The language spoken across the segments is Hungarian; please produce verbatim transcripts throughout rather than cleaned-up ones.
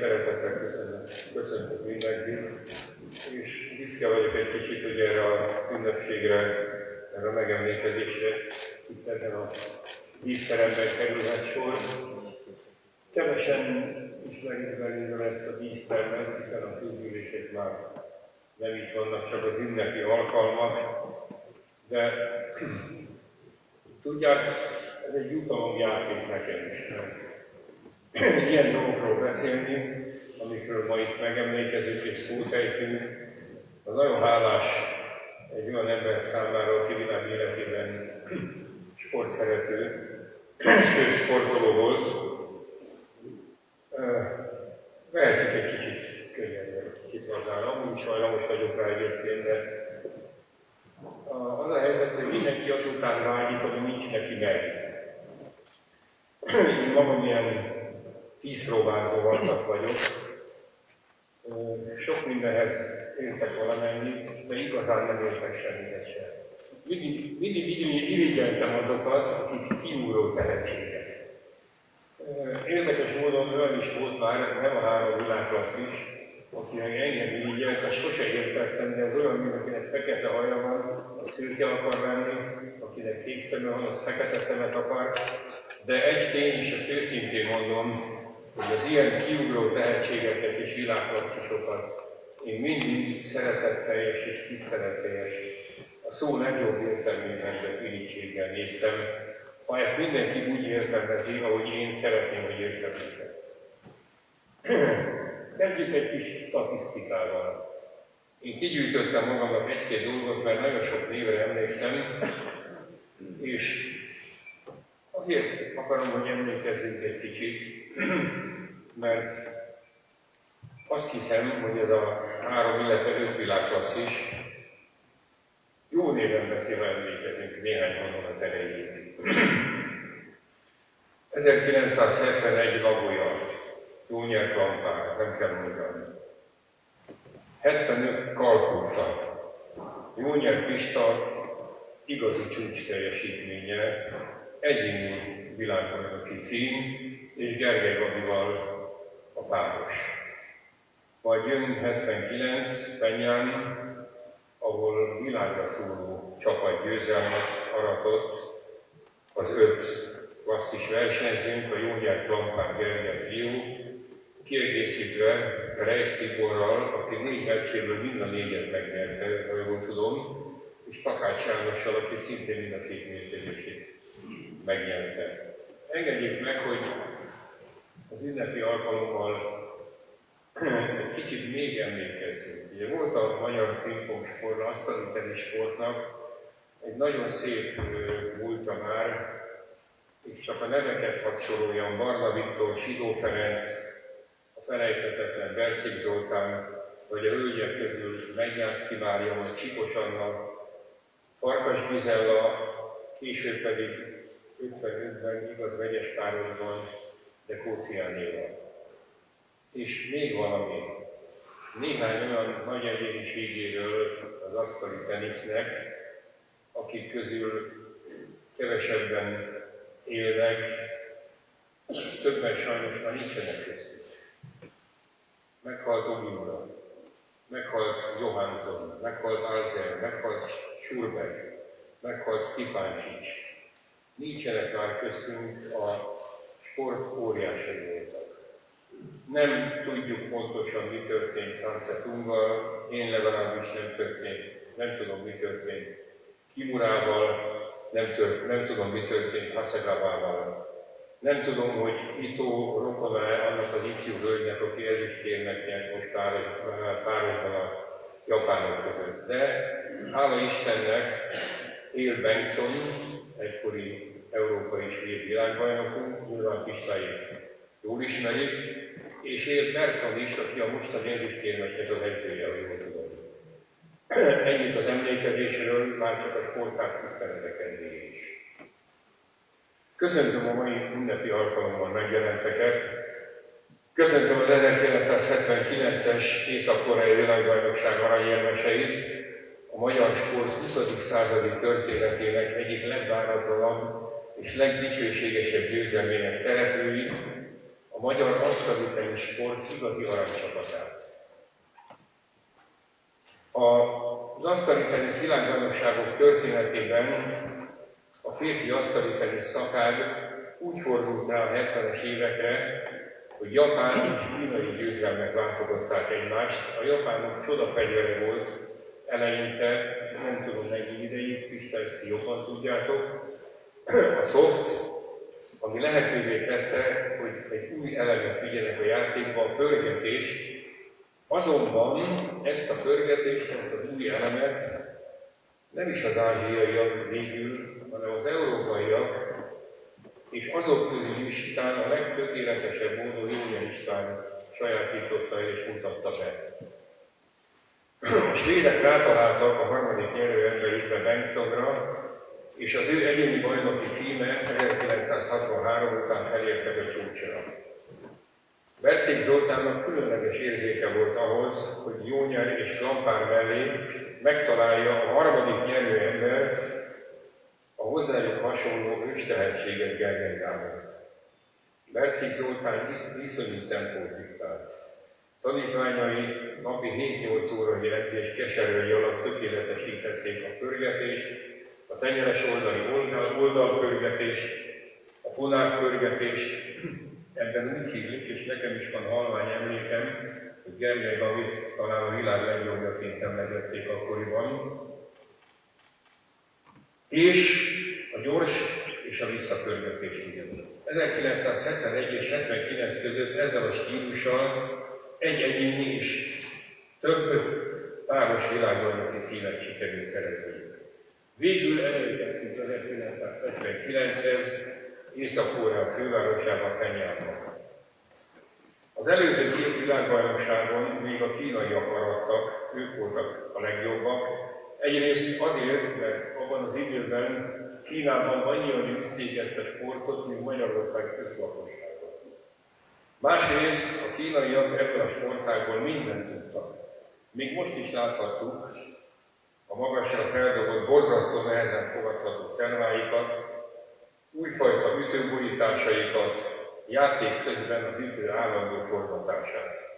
Szeretettel köszönöm, köszöntök mindenkit, és büszke vagyok egy kicsit, hogy erre a ünnepségre, erre a megemlékezésre itt ebben a díszteremben kerülhet sor. Kevesen ismerik belőle ezt a dísztermet, hiszen a közgyűlések már nem itt vannak, csak az ünnepi alkalmak, de tudják, ez egy jutalomjáték nekem is. Ilyen dolgokról beszélni, amikről ma itt megemlékezünk és szótejtünk, az nagyon hálás egy olyan ember számára, aki világ életében sportszerető, sőt sportoló volt. Vehetjük egy kicsit könnyebben, egy kicsit hozzá, amúgy sajnálom vagyok rá egyébként, de az a helyzet, hogy mindenki azután vágyik, ami nincs neki meg. Én magam ilyen tíz próbálkozó vannak vagyok. Sok mindenhez értek valamennyit, de igazán nem értek semmihez sem. Mindig, mindig, mindig irigyeltem azokat, akik kiúró tehetségek. Érdekes módon olyan is volt már, nem a három világklasszis, aki engem irigyelt, azt sose értettem, de ez olyan, mint akinek fekete haja van, a szürke akar lenni, akinek kék szeme van, az fekete szemet akar. De egy tény, és ezt őszintén mondom, hogy az ilyen kiugró tehetségeket és világklasszisokat én mindig szeretetteljes és tiszteletteljes, a szó legjobb értelmében, de ürítséggel néztem, ha ezt mindenki úgy értelmezi, ahogy én szeretném, hogy értelmezze. Kezdjük egy kis statisztikával. Én kigyűjtöttem magamnak egy-két dolgot, mert nagyon sok névre emlékszem, és azért akarom, hogy emlékezzünk egy kicsit, mert azt hiszem, hogy ez a három, illetve öt világklasszis jó néven beszélve emlékezünk néhány mondanat erejéig. ezerkilencszázhetvenegy Labolya, Jónyer Klampár, nem kell mondani. hetvenöt Kalkutta, Jónyer Pista igazi csúcs teljesítménye, egyéni világbajnoki cím, és Gergely Gabival a páros. Majd jön hetvenkilenc Penyán, ahol világra szóló csapatgyőzelmet aratott az öt klasszis versenyzőnk, a Jónyer Klampár Gergely fiú, kiegészítve Kreisz Tiborral, aki négy meccséből mind a négyet megnyerte, ha jól tudom, és Takács Jánossal, aki szintén mind a két mérkőzését megnyerte. Engedjék meg, hogy az ünnepi alkalommal egy kicsit még emlékezzünk. Ugye volt a magyar pingpong sportnak, azt a asztali sportnak egy nagyon szép múltja már, és csak a neveket hadd soroljam: Barla Viktor, Sidó Ferenc, a felejthetetlen Bercsik Zoltán, vagy a hölgyek közül Bengtsson Mária, vagy Csikos Anna, Farkas Gizella, később pedig ötvenötben igaz vegyes párosban, de Kócziánéval. És még valami, néhány olyan nagy egyéniségéről az asztali tenisznek, akik közül kevesebben élnek, többen sajnos már nincsenek köztük. Meghalt Omiura, meghalt Johansson, meghalt Alzer, meghalt Schurbeck, meghalt Sztipáncsics. Nincsenek már köztünk, a sport óriásai voltak. Nem tudjuk pontosan, mi történt Sancetungal, én legalábbis nem történt, nem tudom, mi történt Kimurával, nem, tört, nem tudom, mi történt Hasegabával. Nem tudom, hogy Ito rokona-e annak az ifjú hölgynek, aki ezüstérmet nyert most párosban a japánok között. De hála Istennek él Bengtsson, egykori európai és svéd világbajnokunk, nyilván Pistájék jól ismerik, és él Bengtsson is, aki a mostani ezüstérmesnek az edzője, ahogy jól tudom. Ennyit az emlékezésről, már csak a sporták tiszteletek eddig is. Köszöntöm a mai ünnepi alkalommal megjelenteket, köszöntöm az ezerkilencszázhetvenkilences észak-koreai világbajnokság aranyérmeseit, a magyar sport huszadik századi történetének egyik legváratlanabb és legdicsőségesebb győzelmének szereplői, a magyar asztalitei sport igazi aranycsapatát. Az asztalitenisz világbajnokságok történetében a férfi asztalitenisz szakág úgy fordult rá a hetvenes évekre, hogy japán és kínai győzelmek váltogatták egymást. A japánok csodafegyvere volt eleinte, nem tudom mennyi ideig, Pista, ezt jobban tudjátok, a soft, ami lehetővé tette, hogy egy új elemet figyelek a játékba, a pörgetés. Azonban ezt a pörgetést, ezt az új elemet nem is az ázsiaiak végül, hanem az európaiak, és azok közül is talán a legtökéletesebb módon Jónyer István sajátította és mutatta be. A svédek rátaláltak a harmadik nyerőemberükbe Bengtssonra, és az ő egyéni bajnoki címe ezerkilencszázhatvanhárom után felértek a csúcsra. Bercsik Zoltánnak különleges érzéke volt ahhoz, hogy Jónyer és Klampár mellé megtalálja a harmadik nyerőembert, a hozzájuk hasonló őstehetséget, Gergely Gábort. Bercsik Zoltán iszonyú tempót diktált. Tanítványai napi hét-nyolc órai edzés keserői alatt tökéletesítették a pörgetést, a tenyeres oldali oldal, oldalpörgetést, a fonálpörgetést. Ebben úgy hívjuk, és nekem is van halvány emlékem, hogy Gergely Gábort talán a világ legjobbjaként emlegették akkoriban. És a gyors és a visszapörgetés ugyanúgy. ezerkilencszázhetvenegy és hetvenkilenc között ezzel a stílussal egy egyéni és több páros világbajnoki címet sikerült szerezni. Végül elérkeztünk ezerkilencszázhetvenkilenchez, Észak-Korea fővárosában, Kenyában. Az előző két világbajnokságon még a kínaiak maradtak, ők voltak a legjobbak. Egyrészt azért, mert abban az időben Kínában annyian űzték ezt a sportot, mint Magyarország közlakosságot. Másrészt a kínaiak ebből a sportágból mindent tudtak. Még most is láthattuk a magasra feldobott, borzasztó nehezen fogadható szerváikat, újfajta ütőborításaikat, játék közben az ütő állandó forgatását.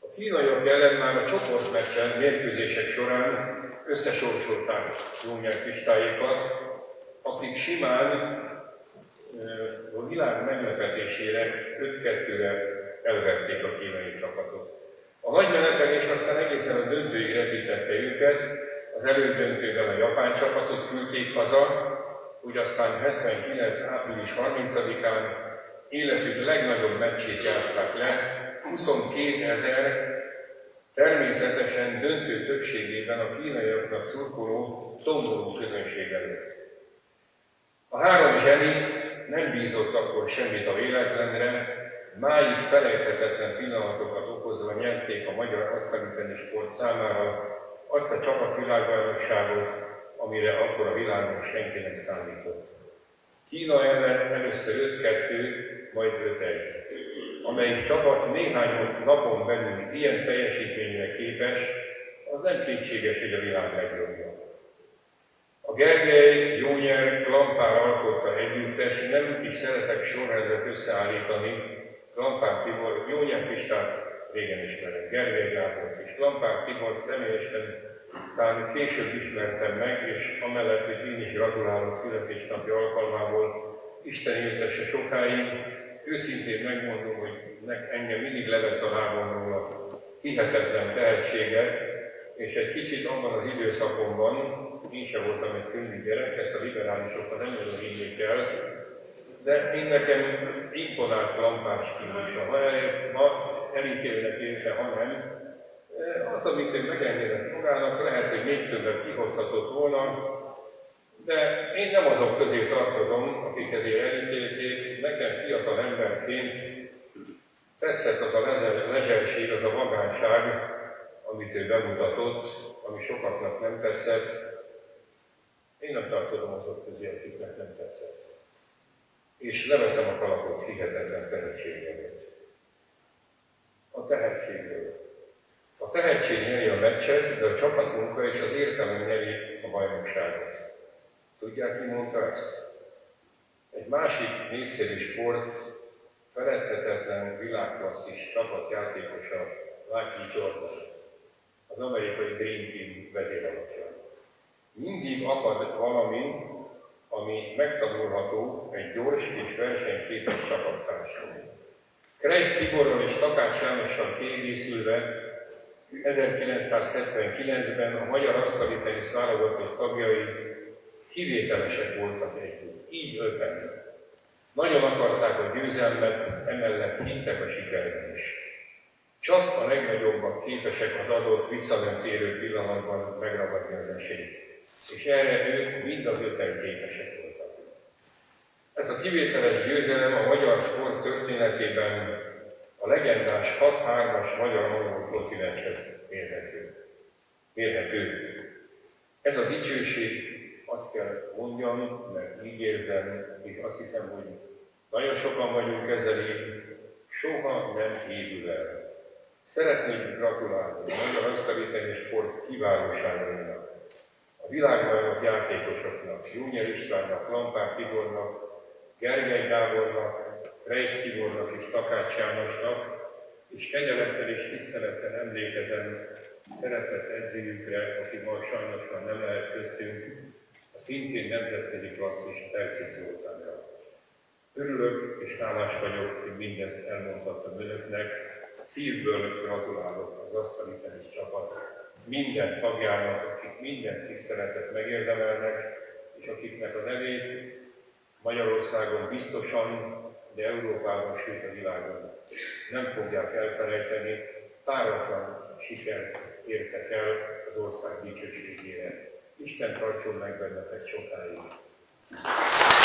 A kínaiak ellen már a csoportmeccsen, mérkőzések során összesorsolták Jónyer Pistáékat, akik simán a világ meglepetésére öt-kettőre elverték a kínai csapatot. A nagymeneten és aztán egészen a döntőig repítette őket, az elődöntőben a japán csapatot küldték haza, úgy aztán hetvenkilenc. április harmincadikán életük legnagyobb meccsét játsszák le, huszonkétezer, természetesen döntő többségében a kínaiaknak szurkoló, tomboló közönség előtt. A három zseni nem bízott akkor semmit a véletlenre, máig felejthetetlen pillanatokat okozva nyerték a magyar asztaliteni sport számára azt a csapatvilágbajnokságot, amire akkor a világon senki nem számított. Kína ellen először öt-kettő, majd öt-egy, amelyik csapat néhány napon belül ilyen teljesítményre képes, az nem kétséges, hogy a világ legjobbja. A Gergely, Jónyer, Klampár alkotta együttes, nem is szeretek sorrendet összeállítani, Klampár Tibor, Jónyer Pistát régen ismerem, Gergely Gábort is, Klampár Tibor személyesen talán később ismertem meg, és amellett, hogy én is gratulálok születésnapja alkalmából, Isten éltesse sokáig, őszintén megmondom, hogy engem mindig levett a lábon róla hihetetlen tehetsége, és egy kicsit abban az időszakomban, én sem voltam egy könnyű gyerek, ezt a liberálisokra nem nagyon higgyék el, de én nekem imponált Klampár stílusa, ha elítélnek érte, ha nem, az, amit ő megengedett magának, lehet, hogy még többet kihozhatott volna, de én nem azok közé tartozom, akik ezért elítélték. Nekem fiatal emberként tetszett az a lezserség, az a vagányság, amit ő bemutatott, ami sokaknak nem tetszett. Én nem tartozom azok közé, akiknek nem tetszett. És leveszem a kalapot hihetetlen tehetségéről. A tehetségről. A tehetség nyeri a meccset, de a csapatmunka és az értelem nyeri a bajnokságot. Tudják, ki mondta ezt? Egy másik népszerű sport, feledhetetlen világklasszis csapatjátékosa Lucky Jordan, az amerikai Dream Team vezéralapján. Mindig akad valami, ami megtanulható egy gyors és versenyképes csapattárson. Kreisz Tiborral és Takács Jánossal kiegészülve ezerkilencszázhetvenkilencben a magyar asztali tenisz válogatott tagjai kivételesek voltak együtt, így öten. Nagyon akarták a győzelmet, emellett hittek a sikerben is. Csak a legnagyobbak képesek az adott visszamentérő pillanatban megragadni az esélyt, és erre ők mind az öten képesek voltak. Ez a kivételes győzelem a magyar sport történetében a legendás hat hármas magyar-angol kontinenshez mérhető. mérhető. Ez a dicsőség, azt kell mondjam, mert így érzem, és azt hiszem, hogy nagyon sokan vagyunk ezzel így, soha nem hívül el. Szeretnék gratulálni a magyar asztaliteni sport kiválóságainak, a világbajnok játékosoknak, Jónyer Istvánnak, Klampár Tibornak, Gergely Gábornak, Kreisz Tibornak és Takács Jánosnak, és kegyelettel és tisztelettel emlékezem szeretett edzőjükre, aki ma sajnos már nem lehet köztünk, a szintén nemzetközi klasszis Bercsik Zoltánra. Örülök és hálás vagyok, hogy mindezt elmondhattam önöknek, szívből gratulálok az asztali tenisz csapat minden tagjának, akik minden tiszteletet megérdemelnek, és akiknek a nevét Magyarországon biztosan, de Európában, sőt a világon nem fogják elfelejteni, páratlan sikert értek el az ország dicsőségére. Isten tartson meg bennetek sokáig!